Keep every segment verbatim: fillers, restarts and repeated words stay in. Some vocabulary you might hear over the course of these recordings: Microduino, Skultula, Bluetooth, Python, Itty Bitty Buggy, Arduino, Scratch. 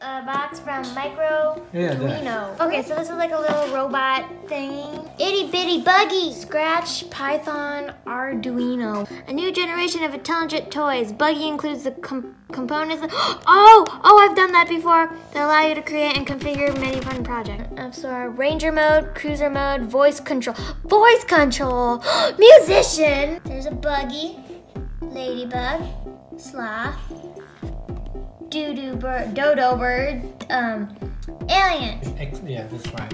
a box from Microduino. Yeah, okay, so this is like a little robot thing. Itty Bitty Buggy! Scratch, Python, Arduino. A new generation of intelligent toys. Buggy includes the com components that Oh! Oh, I've done that before! They allow you to create and configure many fun projects. So our ranger mode, cruiser mode, voice control. Voice control! Musician! There's a buggy, ladybug, sloth, Doo-doo bird, dodo bird, um, alien. Yeah, that's right.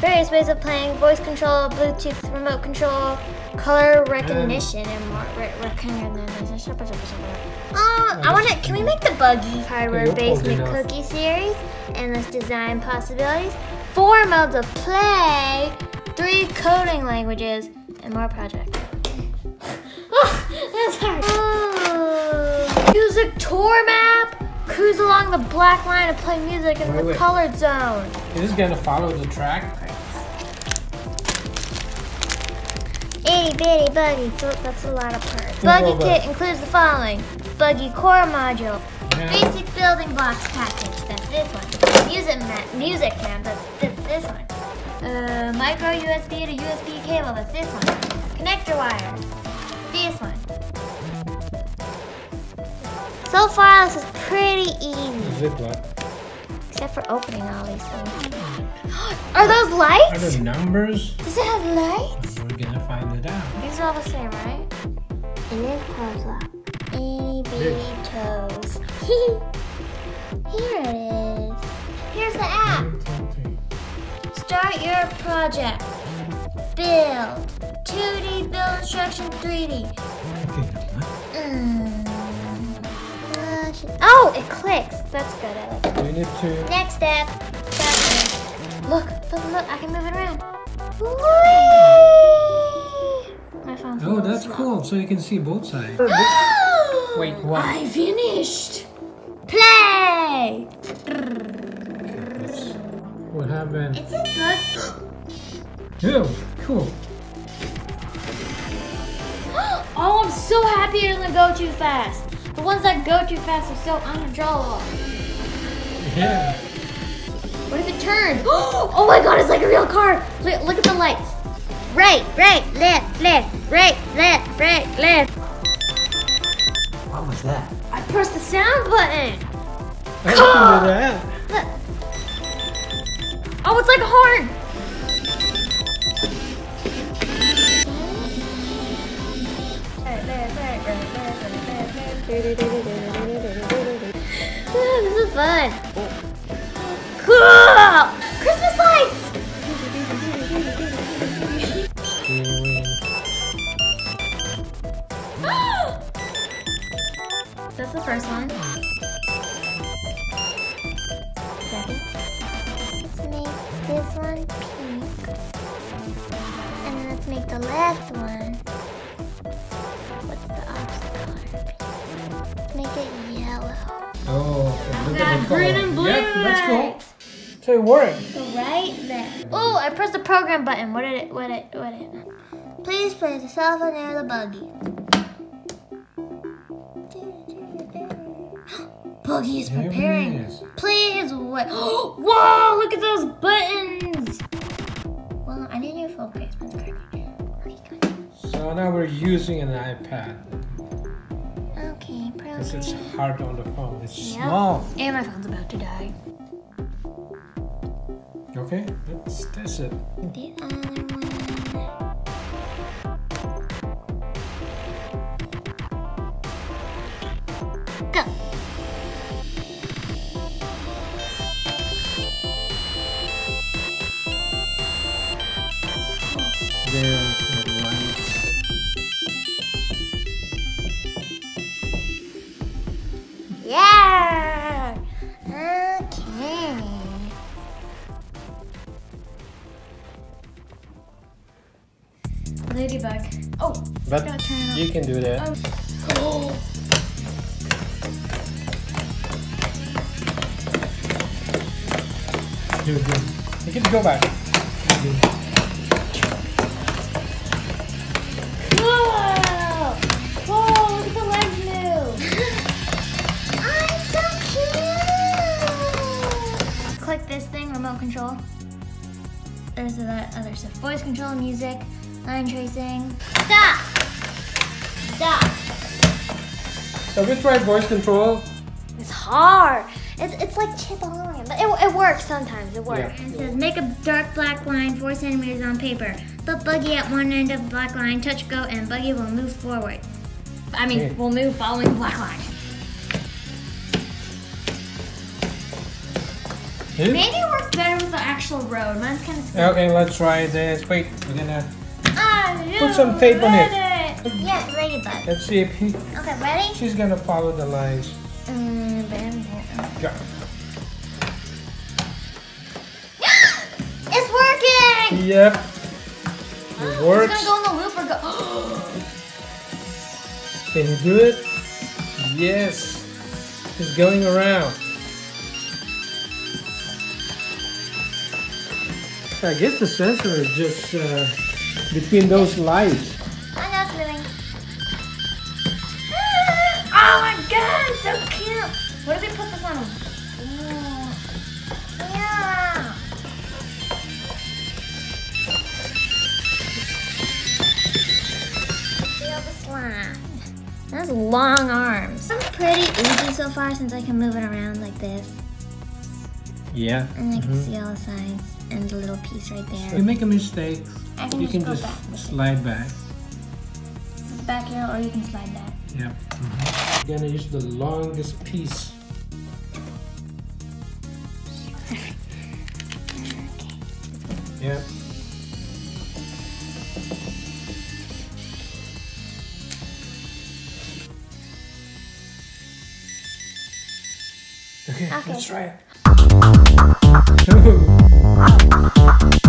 Various ways of playing: voice control, Bluetooth, remote control, color recognition, um, and more. Re recognition. Oh, um, I want to. Can we make the buggy? Hardware basement cookie series, endless design possibilities, four modes of play, three coding languages, and more projects. Oh, that's hard. Oh. Music tour map. Cruise along the black line and play music in wait, the wait. colored zone. Is this gonna follow the track? Itty bitty buggy. That's a lot of parts. Buggy kit includes the following: buggy core module, yeah. basic building blocks package. That's this one. Music map. Music map. That's this one. Uh, micro U S B to U S B cable. That's this one. Connector wires. This one. So far, this is pretty easy. Except for opening all these things. Are those lights? Are those numbers? Does it have lights? We're gonna find it out. These are all the same, right? And then close up. Itty bitty toes. Here it is. Here's the app. Start your project. Build. two D build instruction three D. Mm. Oh, it clicks. That's good. I like it. We need to. Next step. Look, look, look. I can move it around. Whee! My phone's oh, that's small. Cool. So you can see both sides. Wait, what? I finished. Play. What happened? It's a bug. Ew, cool. Oh, I'm so happy it doesn't go too fast. The ones that go too fast are so uncontrollable. Yeah. What if it turns? Oh my god, it's like a real car. Look, look at the lights. Right, right, left, left, right, left, right, left. What was that? I pressed the sound button. I oh. that. Look. Oh, it's like a horn. Right, left, right, right, left, right, left. This is fun. Cool! Christmas lights! That's the first one. Second. Let's make this one pink. And let's make the left one. What's the opposite color? Make it yellow. Oh, okay. Got green and blue. Yep, that's cool. So it worked. Right there. Oh, I pressed the program button. What did it? What did it? What did it? Please place yourself near the buggy. Buggy is preparing. There it is. Please wait. Whoa! Look at those buttons. Well, I need your focus. So now we're using an iPad. Because it's hard on the phone. It's yep. small. And my phone's about to die. Okay, that's, that's it. The other one. Go. There's the lights. Yeah! Okay. Ladybug. Oh, but gotta turn it on. You can do that. Oh. Dude, dude. You can go back. Whoa! Whoa, look at the legs move! So cute! remote control. There's that other stuff. Voice control, music, line tracing. Stop! Stop! So we tried voice control. It's hard. It's, it's like chip on, but it, it works sometimes, it works. Yeah. It says make a dark black line four centimeters on paper. Put Buggy at one end of the black line, touch go, and Buggy will move forward. I mean, yeah. We'll move following the black line. Maybe it works better with the actual road. Mine's kind of scary. Okay, let's try this. Wait, we're gonna oh, put some tape on it. it. Yes, ladybug. Let's see if he... Okay, ready? She's gonna follow the lines. Um, bam, bam. Go. It's working! Yep. It works. It's gonna go in the loop or go... Can you do it? Yes. It's going around. I guess the sensor is just uh, between those lights. I know it's moving. Ah, oh my god, it's so cute! What if we put this on him? Yeah. Feel the slime. Those long arms. I'm pretty easy so far since I can move it around like this. Yeah. And I can mm-hmm. see all the sides and the little piece right there. If you make a mistake, can you just can just back slide back. Back here, or you can slide back. Yeah. Mm-hmm. You're gonna use the longest piece. Okay. Yeah. Okay, okay, let's try it.